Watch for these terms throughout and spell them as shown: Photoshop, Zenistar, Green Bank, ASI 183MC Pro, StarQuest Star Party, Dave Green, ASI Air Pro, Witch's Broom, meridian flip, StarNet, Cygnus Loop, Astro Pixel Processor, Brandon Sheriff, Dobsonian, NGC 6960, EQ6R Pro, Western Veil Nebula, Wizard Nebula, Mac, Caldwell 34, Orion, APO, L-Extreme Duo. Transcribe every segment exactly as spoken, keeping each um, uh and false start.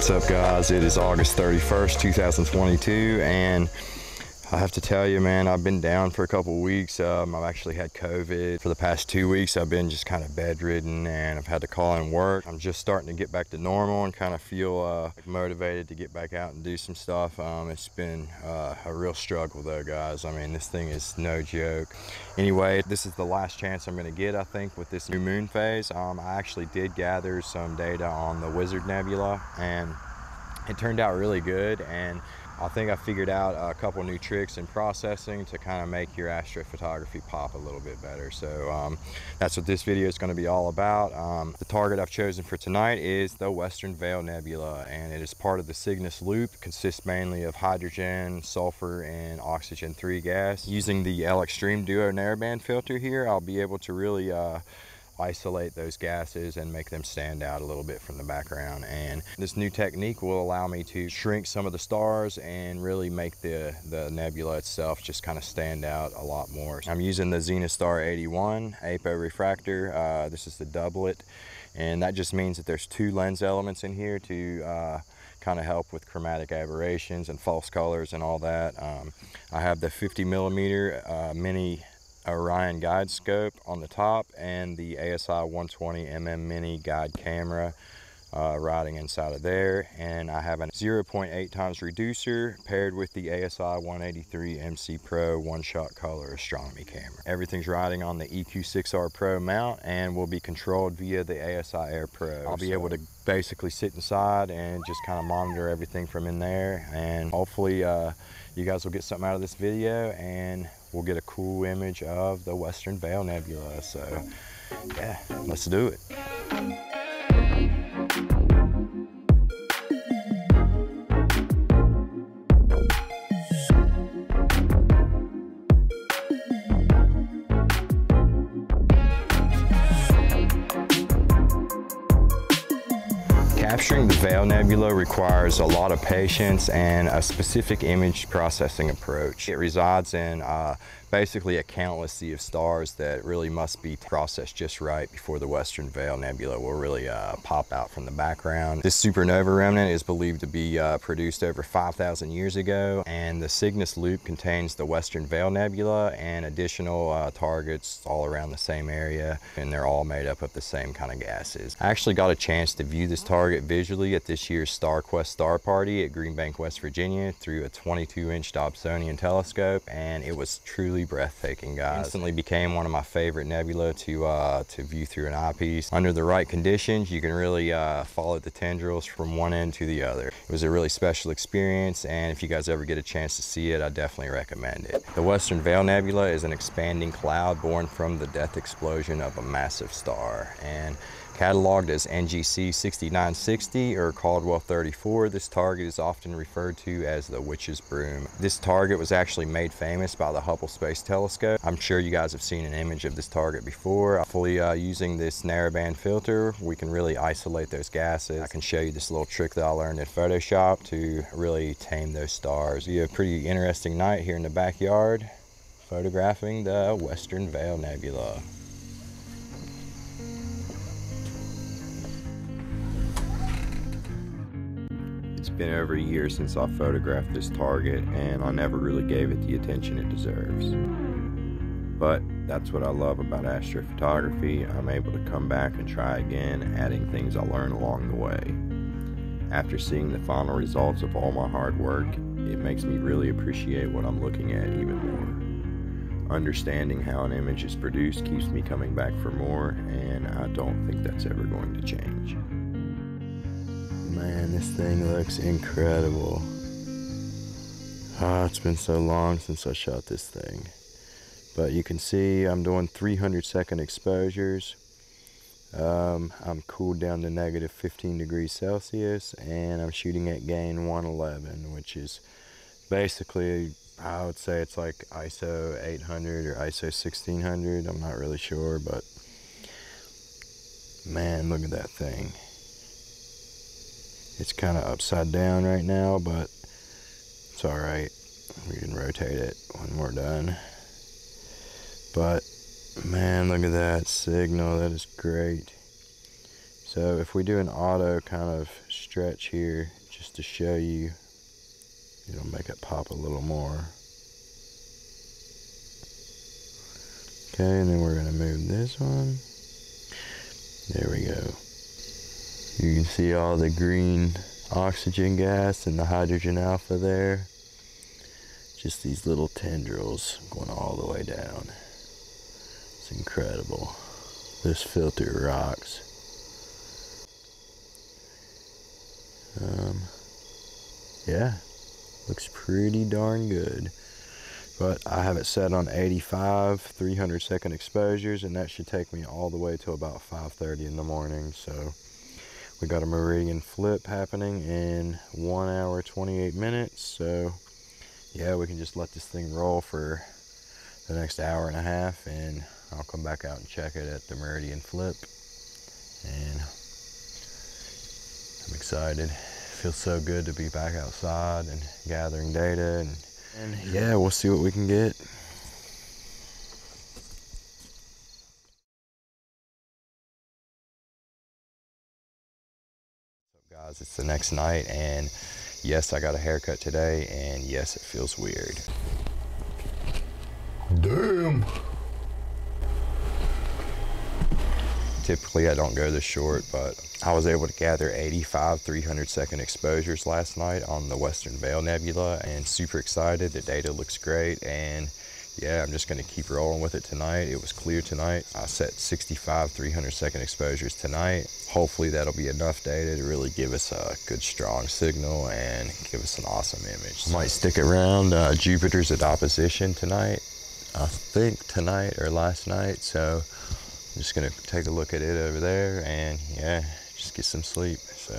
What's up, guys? It is August thirty-first two thousand twenty-two, and I have to tell you, man, I've been down for a couple of weeks. Um, I've actually had COVID for the past two weeks. I've been just kind of bedridden, and I've had to call in work. I'm just starting to get back to normal and kind of feel uh, motivated to get back out and do some stuff. Um, it's been uh, a real struggle, though, guys. I mean, this thing is no joke. Anyway, this is the last chance I'm going to get, I think, with this new moon phase. Um, I actually did gather some data on the Wizard Nebula, and it turned out really good. And I think I figured out a couple new tricks in processing to kind of make your astrophotography pop a little bit better. So um, that's what this video is going to be all about. Um, the target I've chosen for tonight is the Western Veil Nebula, and it is part of the Cygnus Loop. It consists mainly of hydrogen, sulfur, and oxygen three gas. Using the L-Extreme Duo narrowband filter here, I'll be able to really uh, isolate those gases and make them stand out a little bit from the background. And this new technique will allow me to shrink some of the stars and really make the, the nebula itself just kind of stand out a lot more. I'm using the Zenistar eighty-one A P O Refractor. Uh, this is the doublet, and that just means that there's two lens elements in here to uh, kind of help with chromatic aberrations and false colors and all that. Um, I have the fifty millimeter uh, mini Orion guide scope on the top, and the A S I one twenty millimeter mini guide camera uh, riding inside of there, and I have a zero point eight times reducer paired with the A S I one eighty-three M C Pro one-shot color astronomy camera. Everything's riding on the E Q six R Pro mount and will be controlled via the A S I Air Pro. I'll be able to basically sit inside and just kind of monitor everything from in there, and hopefully uh, you guys will get something out of this video, and we'll get a cool image of the Western Veil Nebula. So yeah, let's do it. Capturing the Veil Nebula requires a lot of patience and a specific image processing approach. It resides in uh, basically a countless sea of stars that really must be processed just right before the Western Veil Nebula will really uh, pop out from the background. This supernova remnant is believed to be uh, produced over five thousand years ago, and the Cygnus Loop contains the Western Veil Nebula and additional uh, targets all around the same area, and they're all made up of the same kind of gases. I actually got a chance to view this target visually at this year's StarQuest Star Party at Green Bank, West Virginia, through a twenty-two inch Dobsonian telescope, and it was truly breathtaking, guys. Instantly became one of my favorite nebulae to uh, to view through an eyepiece. Under the right conditions, you can really uh, follow the tendrils from one end to the other. It was a really special experience, and if you guys ever get a chance to see it, I definitely recommend it. The Western Veil Nebula is an expanding cloud born from the death explosion of a massive star, and cataloged as N G C sixty-nine sixty or Caldwell thirty-four, this target is often referred to as the Witch's Broom. This target was actually made famous by the Hubble Space Telescope. I'm sure you guys have seen an image of this target before. Hopefully, uh, using this narrowband filter, we can really isolate those gases. I can show you this little trick that I learned in Photoshop to really tame those stars. We have a pretty interesting night here in the backyard, photographing the Western Veil Nebula. It's been over a year since I photographed this target, and I never really gave it the attention it deserves. But that's what I love about astrophotography. I'm able to come back and try again, adding things I learned along the way. After seeing the final results of all my hard work, it makes me really appreciate what I'm looking at even more. Understanding how an image is produced keeps me coming back for more, and I don't think that's ever going to change. Man, this thing looks incredible. Ah, it's been so long since I shot this thing. But you can see I'm doing three hundred second exposures. Um, I'm cooled down to negative fifteen degrees Celsius, and I'm shooting at gain one eleven, which is basically, I would say it's like I S O eight hundred or I S O sixteen hundred. I'm not really sure, but man, look at that thing. It's kind of upside down right now, but it's all right. We can rotate it when we're done. But man, look at that signal. That is great. So if we do an auto kind of stretch here, just to show you, it'll make it pop a little more. Okay, and then we're going to move this one. There we go. You can see all the green oxygen gas and the hydrogen alpha there. Just these little tendrils going all the way down. It's incredible. This filter rocks. Um, yeah, looks pretty darn good. But I have it set on eighty-five, three hundred second exposures, and that should take me all the way to about five thirty in the morning. So we got a meridian flip happening in one hour, twenty-eight minutes. So yeah, we can just let this thing roll for the next hour and a half, and I'll come back out and check it at the meridian flip. And I'm excited. It feels so good to be back outside and gathering data. And And yeah, we'll see what we can get. What's up, guys? It's the next night, and yes, I got a haircut today, and yes, it feels weird. Damn! Typically, I don't go this short, but I was able to gather eighty-five three hundred second exposures last night on the Western Veil Nebula, and super excited. The data looks great, and yeah, I'm just going to keep rolling with it tonight. It was clear tonight. I set sixty-five three hundred second exposures tonight. Hopefully, that'll be enough data to really give us a good, strong signal and give us an awesome image. I might stick around. Uh, Jupiter's at opposition tonight, I think tonight or last night, so I'm just gonna take a look at it over there, and yeah, just get some sleep. So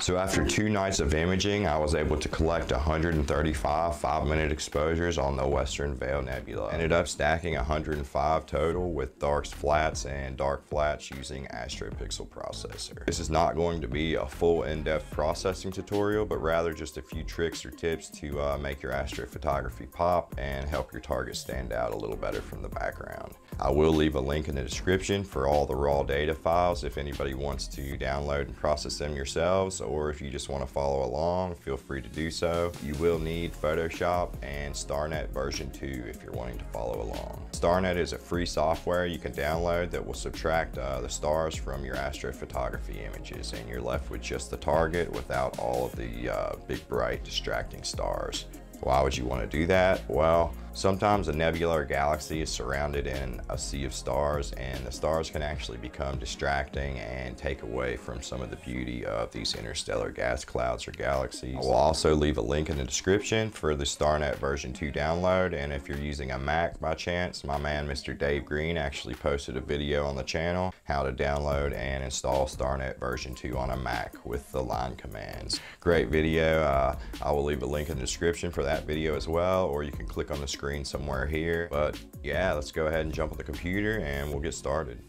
So after two nights of imaging, I was able to collect one hundred thirty-five five-minute exposures on the Western Veil Nebula. Ended up stacking one hundred five total with darks, flats, and dark flats using Astro Pixel Processor. This is not going to be a full in-depth processing tutorial, but rather just a few tricks or tips to uh, make your astrophotography pop and help your target stand out a little better from the background. I will leave a link in the description for all the raw data files if anybody wants to download and process them yourselves, or or if you just want to follow along, feel free to do so. You will need Photoshop and StarNet version two if you're wanting to follow along. StarNet is a free software you can download that will subtract uh, the stars from your astrophotography images, and you're left with just the target without all of the uh, big, bright, distracting stars. Why would you want to do that? Well, sometimes a nebula or galaxy is surrounded in a sea of stars, and the stars can actually become distracting and take away from some of the beauty of these interstellar gas clouds or galaxies. I will also leave a link in the description for the StarNet version two download, and if you're using a Mac by chance, my man Mister Dave Green actually posted a video on the channel how to download and install StarNet version two on a Mac with the line commands. Great video. Uh, I will leave a link in the description for that video as well, or you can click on the screen somewhere here. But yeah, let's go ahead and jump on the computer and we'll get started.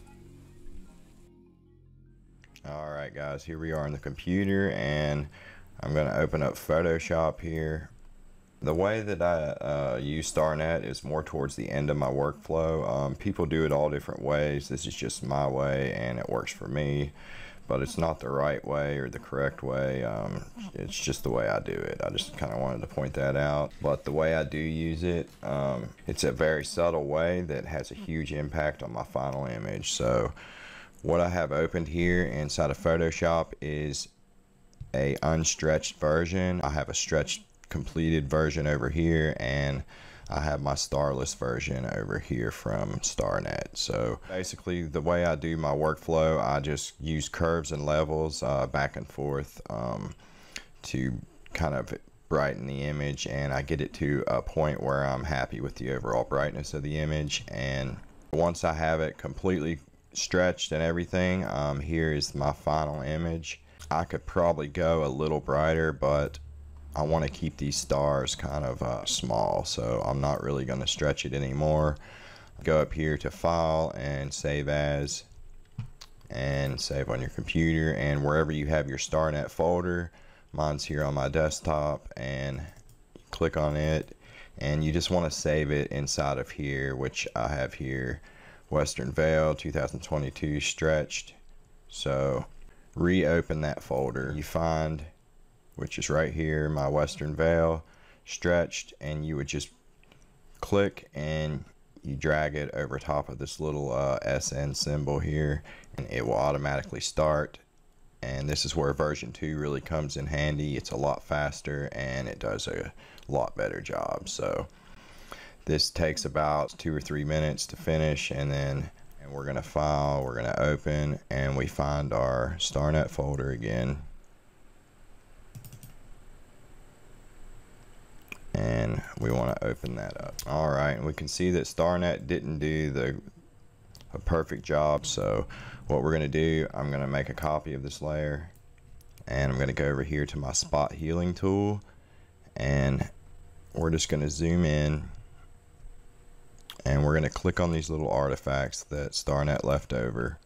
All right, guys, here we are on the computer, and I'm going to open up Photoshop here. The way that I uh, use StarNet is more towards the end of my workflow. Um, people do it all different ways. This is just my way, and it works for me, but it's not the right way or the correct way. Um, it's just the way I do it. I just kind of wanted to point that out. But the way I do use it, um, it's a very subtle way that has a huge impact on my final image. So what I have opened here inside of Photoshop is a unstretched version. I have a stretched completed version over here, and I have my starless version over here from StarNet. So basically the way I do my workflow, I just use curves and levels uh, back and forth um, to kind of brighten the image, and I get it to a point where I'm happy with the overall brightness of the image. And once I have it completely stretched and everything, um, here is my final image. I could probably go a little brighter, but I want to keep these stars kind of uh, small, so I'm not really going to stretch it anymore. Go up here to File and Save As, and save on your computer, and wherever you have your StarNet folder, mine's here on my desktop, and you click on it, and you just want to save it inside of here, which I have here, Western Veil two thousand twenty-two stretched. So reopen that folder you find, which is right here, my Western Veil stretched, and you would just click and you drag it over top of this little uh, S N symbol here, and it will automatically start. And this is where version two really comes in handy. It's a lot faster and it does a lot better job. So this takes about two or three minutes to finish, and then and we're gonna file, we're gonna open, and we find our StarNet folder again. And we want to open that up. All right, and we can see that StarNet didn't do the a perfect job. So what we're gonna do, I'm gonna make a copy of this layer, and I'm gonna go over here to my spot healing tool, and we're just gonna zoom in, and we're gonna click on these little artifacts that StarNet left over,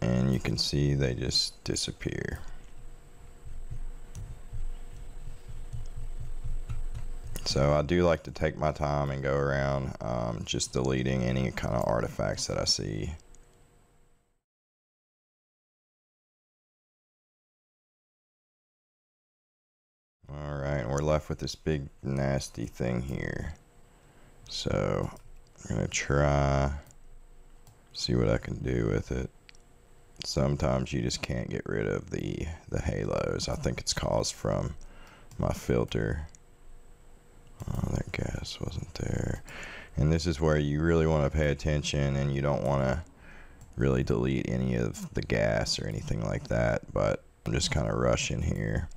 and you can see they just disappear. So I do like to take my time and go around um, just deleting any kind of artifacts that I see. All right, we're left with this big nasty thing here. So I'm gonna try, see what I can do with it. Sometimes you just can't get rid of the, the halos. I think it's caused from my filter. Oh, that gas wasn't there. And this is where you really want to pay attention, and you don't want to really delete any of the gas or anything like that, but I'm just kind of rushing here.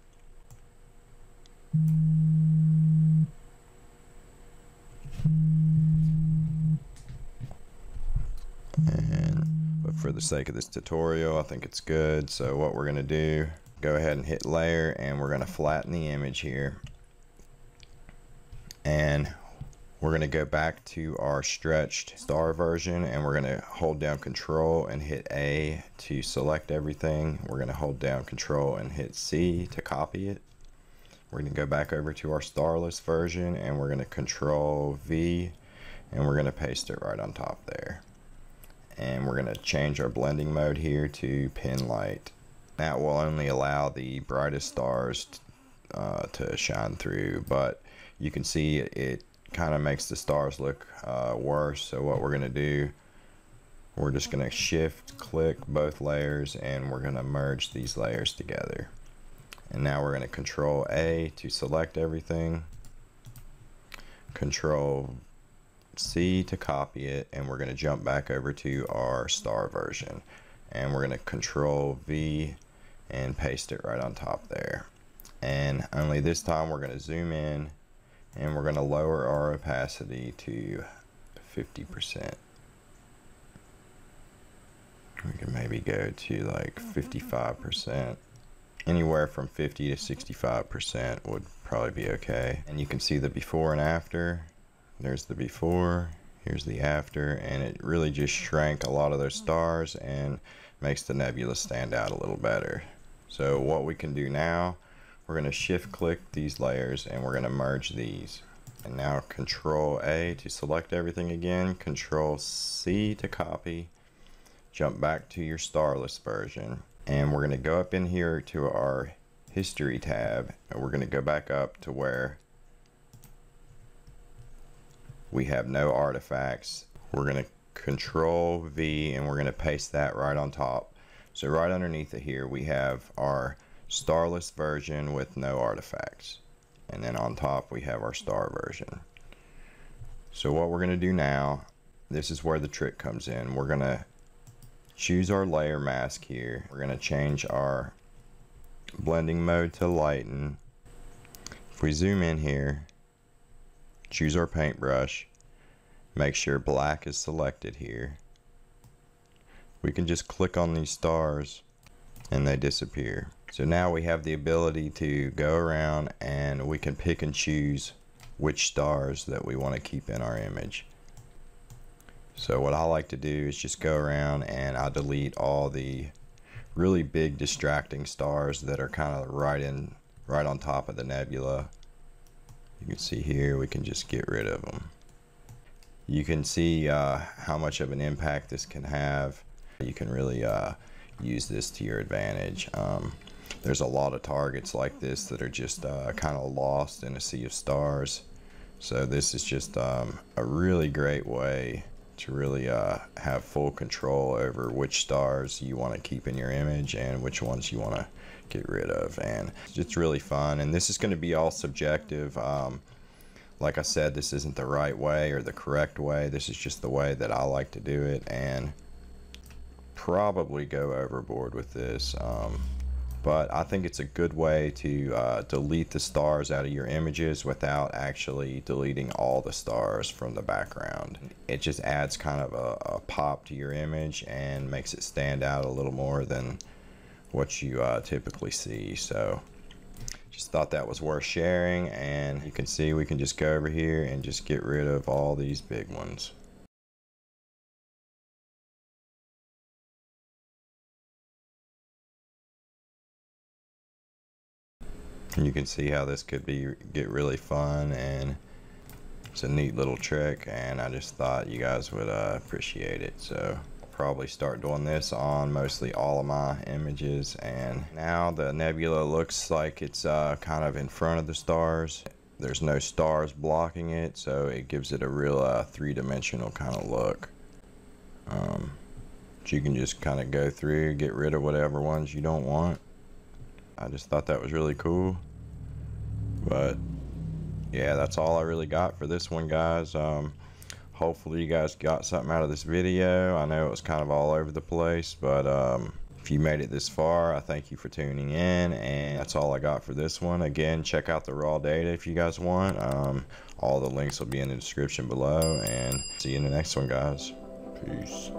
And but for the sake of this tutorial, I think it's good. So what we're going to do, go ahead and hit layer, and we're going to flatten the image here. And we're going to go back to our stretched star version, and we're going to hold down control and hit A to select everything. We're going to hold down control and hit C to copy it. We're going to go back over to our starless version, and we're going to control V, and we're going to paste it right on top there. And we're going to change our blending mode here to pin light. That will only allow the brightest stars uh, to shine through, but you can see it, it kind of makes the stars look uh, worse. So what we're gonna do, we're just gonna shift click both layers, and we're gonna merge these layers together. And now we're gonna control A to select everything, control C to copy it, and we're gonna jump back over to our star version, and we're gonna control V and paste it right on top there. And only this time we're gonna zoom in, and we're going to lower our opacity to fifty percent. We can maybe go to like fifty-five percent. Anywhere from fifty to sixty-five percent would probably be okay. And you can see the before and after. There's the before, here's the after, and it really just shrank a lot of those stars and makes the nebula stand out a little better. So what we can do now, we're going to shift click these layers, and we're going to merge these. And now control A to select everything again, control C to copy, jump back to your starless version, and we're going to go up in here to our history tab, and we're going to go back up to where we have no artifacts. We're going to control V, and we're going to paste that right on top. So right underneath it here we have our starless version with no artifacts. and then on top we have our star version. So what we're going to do now, this is where the trick comes in. We're going to choose our layer mask here. We're going to change our blending mode to lighten. If we zoom in here, choose our paintbrush, make sure black is selected here. We can just click on these stars and they disappear. So now we have the ability to go around and we can pick and choose which stars that we want to keep in our image. So what I like to do is just go around and I delete all the really big distracting stars that are kind of right in right on top of the nebula. You can see here we can just get rid of them. You can see uh, how much of an impact this can have. You can really uh, use this to your advantage. Um, there's a lot of targets like this that are just uh, kind of lost in a sea of stars. So this is just um, a really great way to really uh, have full control over which stars you want to keep in your image and which ones you want to get rid of. And it's really fun, and this is going to be all subjective. Um, like I said, this isn't the right way or the correct way. This is just the way that I like to do it, and probably go overboard with this. Um, but I think it's a good way to uh, delete the stars out of your images without actually deleting all the stars from the background. It just adds kind of a, a pop to your image and makes it stand out a little more than what you uh, typically see. So just thought that was worth sharing, and you can see we can just go over here and just get rid of all these big ones. You can see how this could be get really fun, and it's a neat little trick, and I just thought you guys would uh, appreciate it. So I'll probably start doing this on mostly all of my images. And now the nebula looks like it's uh, kind of in front of the stars. There's no stars blocking it, so it gives it a real uh, three-dimensional kind of look. Um, but you can just kind of go through, get rid of whatever ones you don't want. I just thought that was really cool. But yeah, that's all I really got for this one, guys. Um, hopefully you guys got something out of this video. I know it was kind of all over the place, but um, if you made it this far, I thank you for tuning in, and that's all I got for this one. Again, check out the raw data if you guys want. Um, all the links will be in the description below, and see you in the next one, guys. Peace.